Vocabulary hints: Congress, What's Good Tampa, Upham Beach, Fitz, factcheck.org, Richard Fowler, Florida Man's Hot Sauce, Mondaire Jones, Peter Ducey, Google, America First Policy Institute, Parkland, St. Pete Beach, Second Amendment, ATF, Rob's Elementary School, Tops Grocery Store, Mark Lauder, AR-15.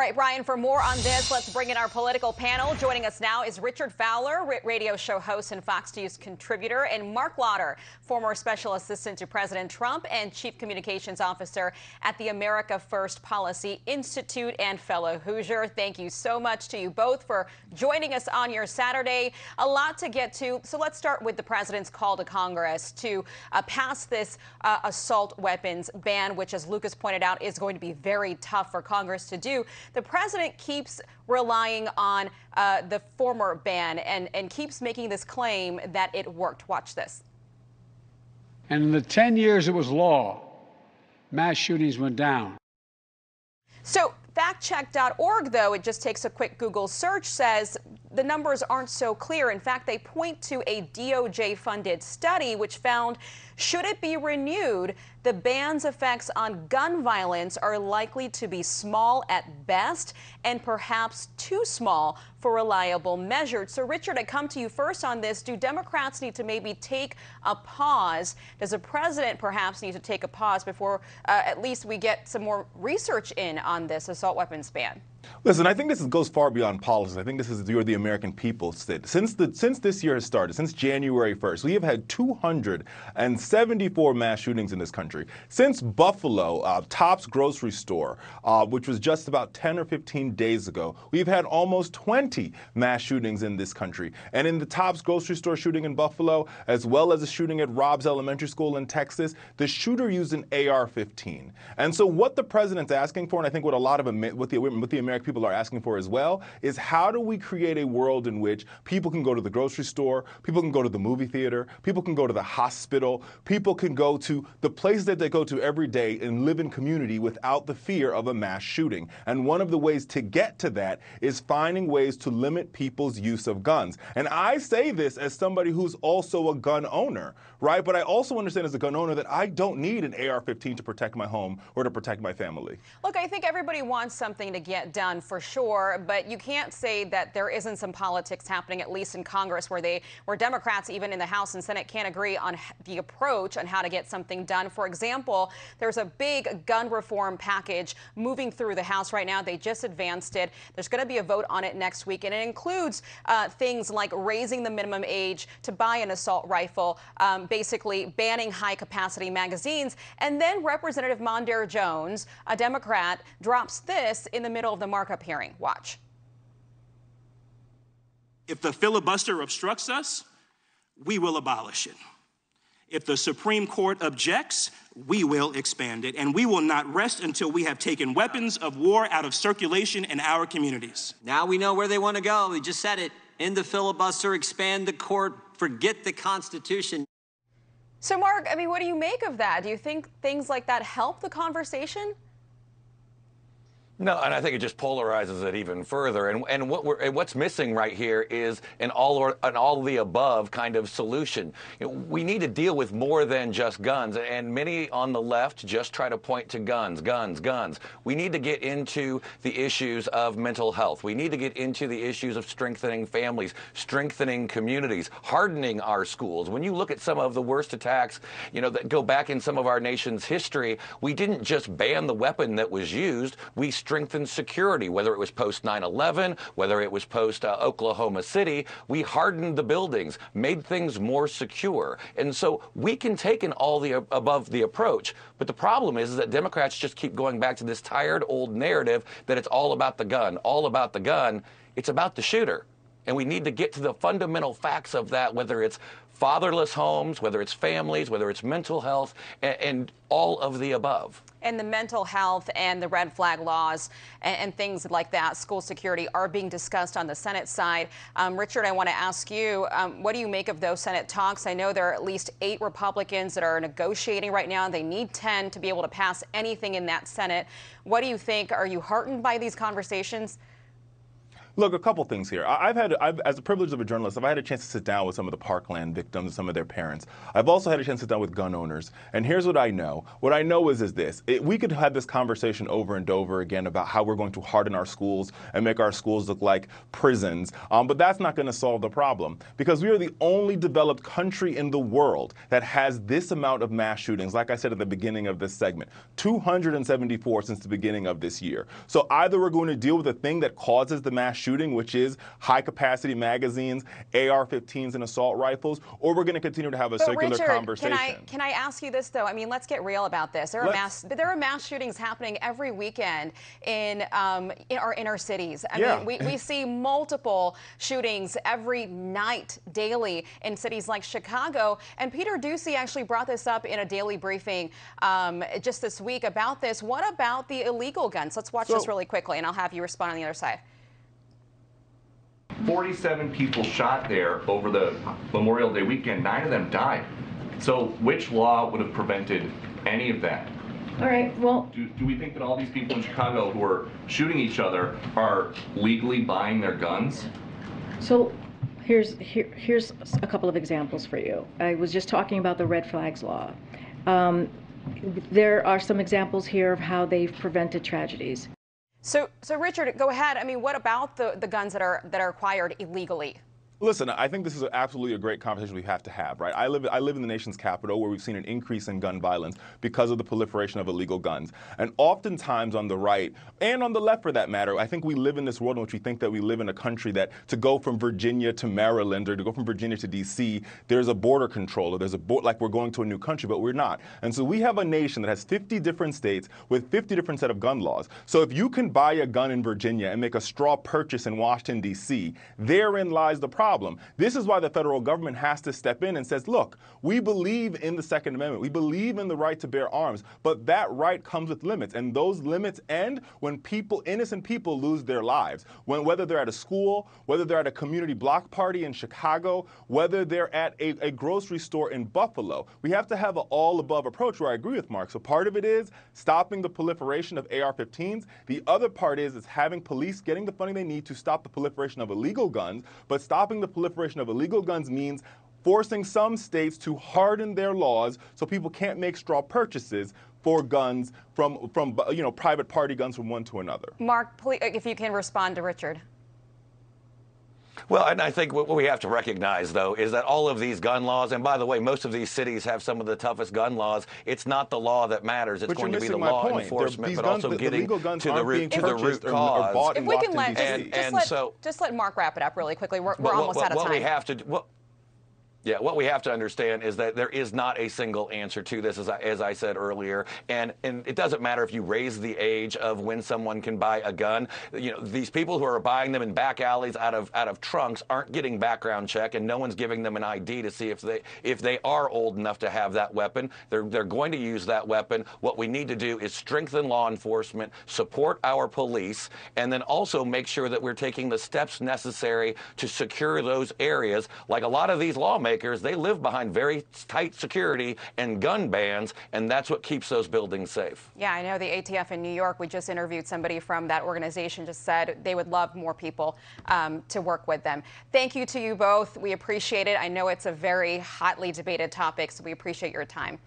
right, Brian, for more on this, let's bring in our political panel. Joining us now is Richard Fowler, radio show host and Fox News contributor, and Mark Lauder, former special assistant to President Trump and chief communications officer at the America First Policy Institute and fellow Hoosier. Thank you so much to you both for joining us on your Saturday. A lot to get to, so let's start with the president's call to Congress to pass this assault weapons ban, which, as Lucas pointed out, is going to be very tough for Congress to do. The president keeps relying on the former ban and keeps making this claim that it worked. Watch this. And in the 10 years it was law, mass shootings went down. So factcheck.org, though, it just takes a quick Google search, says the numbers aren't so clear. In fact, they point to a DOJ-funded study which found, should it be renewed, the ban's effects on gun violence are likely to be small at best and perhaps too small for reliable measures. So, Richard, I come to you first on this. Do Democrats need to maybe take a pause? Does the president perhaps need to take a pause before at least we get some more research in on this assault weapons ban? Listen, I think this goes far beyond politics. I think this is you're the American people. Since this year has started, since January 1st, we have had 274 mass shootings in this country. Since Buffalo, Tops Grocery Store, which was just about 10 or 15 days ago, we've had almost 20 mass shootings in this country. And in the Tops Grocery Store shooting in Buffalo, as well as a shooting at Rob's Elementary School in Texas, the shooter used an AR-15. And so what the president's asking for, and I think what a lot of what the American people are asking for as well, is how do we create a world in which people can go to the grocery store, people can go to the movie theater, people can go to the hospital, people can go to the places that they go to every day and live in community without the fear of a mass shooting. And one of the ways to get to that is finding ways to limit people's use of guns. And I say this as somebody who's also a gun owner, right? But I also understand as a gun owner that I don't need an AR-15 to protect my home or to protect my family. Look, I think everybody wants something to get done for sure, but you can't say that there isn't some politics happening, at least in Congress, where Democrats, even in the House and Senate, can't agree on the approach on how to get something done. For example, there's a big gun reform package moving through the House right now. They just advanced it. There's going to be a vote on it next week, and it includes things like raising the minimum age to buy an assault rifle, basically banning high-capacity magazines. And then Representative Mondaire Jones, a Democrat, drops this in the middle of the markup hearing. Watch. If the filibuster obstructs us, we will abolish it. If the Supreme Court objects, we will expand it, and we will not rest until we have taken weapons of war out of circulation in our communities. Now we know where they want to go. We just said it. End the filibuster, expand the court, forget the Constitution. So, Mark, I mean, what do you make of that? Do you think things like that help the conversation? No, and I think it just polarizes it even further. And what's missing right here is an all-of-the-above kind of solution. You know, we need to deal with more than just guns. And many on the left just try to point to guns, guns, guns. We need to get into the issues of mental health. We need to get into the issues of strengthening families, strengthening communities, hardening our schools. When you look at some of the worst attacks, you know, that go back in some of our nation's history, we didn't just ban the weapon that was used. We strengthened security, whether it was post 9/11, whether it was post Oklahoma City. We hardened the buildings, made things more secure. And so we can take an all the above the approach. But the problem is that Democrats just keep going back to this tired old narrative that it's all about the gun, all about the gun. It's about the shooter. And we need to get to the fundamental facts of that, whether it's fatherless homes, whether it's families, whether it's mental health, and all of the above. And the mental health and the red flag laws and things like that, school security, are being discussed on the Senate side. Richard, I want to ask you, what do you make of those Senate talks? I know there are at least 8 Republicans that are negotiating right now. They need 10 to be able to pass anything in that Senate. What do you think? Are you heartened by these conversations? Look, a couple things here. I've, as the privilege of a journalist, I've had a chance to sit down with some of the Parkland victims, some of their parents. I've also had a chance to sit down with gun owners. And here's what I know. What I know is this. We could have this conversation over and over again about how we're going to harden our schools and make our schools look like prisons. But that's not going to solve the problem, because we are the only developed country in the world that has this amount of mass shootings, like I said at the beginning of this segment, 274 since the beginning of this year. So either we're going to deal with the thing that causes the mass shooting, which is high-capacity magazines, AR-15s, and assault rifles, or we're going to continue to have a circular conversation. Can I ask you this, though? I mean, let's get real about this. There are mass shootings happening every weekend in our inner cities. I mean, we see multiple shootings every night, daily, in cities like Chicago. And Peter Ducey actually brought this up in a daily briefing just this week about this. What about the illegal guns? Let's watch this really quickly, and I'll have you respond on the other side. 47 people shot there over the Memorial Day weekend. 9 of them died. So which law would have prevented any of that? All right, well... Do we think that all these people in Chicago who are shooting each other are legally buying their guns? So here's a couple of examples for you. I was just talking about the red flags law. There are some examples here of how they've prevented tragedies. So Richard, go ahead. I mean, what about the guns that are acquired illegally? Listen, I think this is absolutely a great conversation we have to have, right? I live in the nation's capital, where we've seen an increase in gun violence because of the proliferation of illegal guns. And oftentimes on the right, and on the left for that matter, I think we live in this world in which we think that we live in a country that to go from Virginia to Maryland or to go from Virginia to D.C., there's a border control, or there's a like we're going to a new country, but we're not. And so we have a nation that has 50 different states with 50 different set of gun laws. So if you can buy a gun in Virginia and make a straw purchase in Washington, D.C., therein lies the problem. This is why the federal government has to step in and says, look, we believe in the Second Amendment. We believe in the right to bear arms, but that right comes with limits. And those limits end when people, innocent people, lose their lives. When, whether they're at a school, whether they're at a community block party in Chicago, whether they're at a grocery store in Buffalo. We have to have an all-above approach, where I agree with Mark. So part of it is stopping the proliferation of AR-15s. The other part is having police getting the funding they need to stop the proliferation of illegal guns, but stopping the proliferation of illegal guns means forcing some states to harden their laws so people can't make straw purchases for guns from private party guns from one to another. Mark, please, if you can respond to Richard. Well, and I think what we have to recognize, though, is that all of these gun laws, and by the way, most of these cities have some of the toughest gun laws. It's not the law that matters. It's going to be the law enforcement, but also getting to the root cause. If we can just let Mark wrap it up really quickly. We're almost out of time. What we have to do... Yeah, what we have to understand is that there is not a single answer to this, as I said earlier, and it doesn't matter if you raise the age of when someone can buy a gun. You know, these people who are buying them in back alleys out of trunks aren't getting background check, and no one's giving them an ID to see if they are old enough to have that weapon. They're going to use that weapon. What we need to do is strengthen law enforcement, support our police, and then also make sure that we're taking the steps necessary to secure those areas. Like a lot of these lawmakers, they live behind very tight security and gun bans, and that's what keeps those buildings safe. Yeah, I know the ATF in New York, we just interviewed somebody from that organization, just said they would love more people to work with them. Thank you to you both. We appreciate it. I know it's a very hotly debated topic, so we appreciate your time.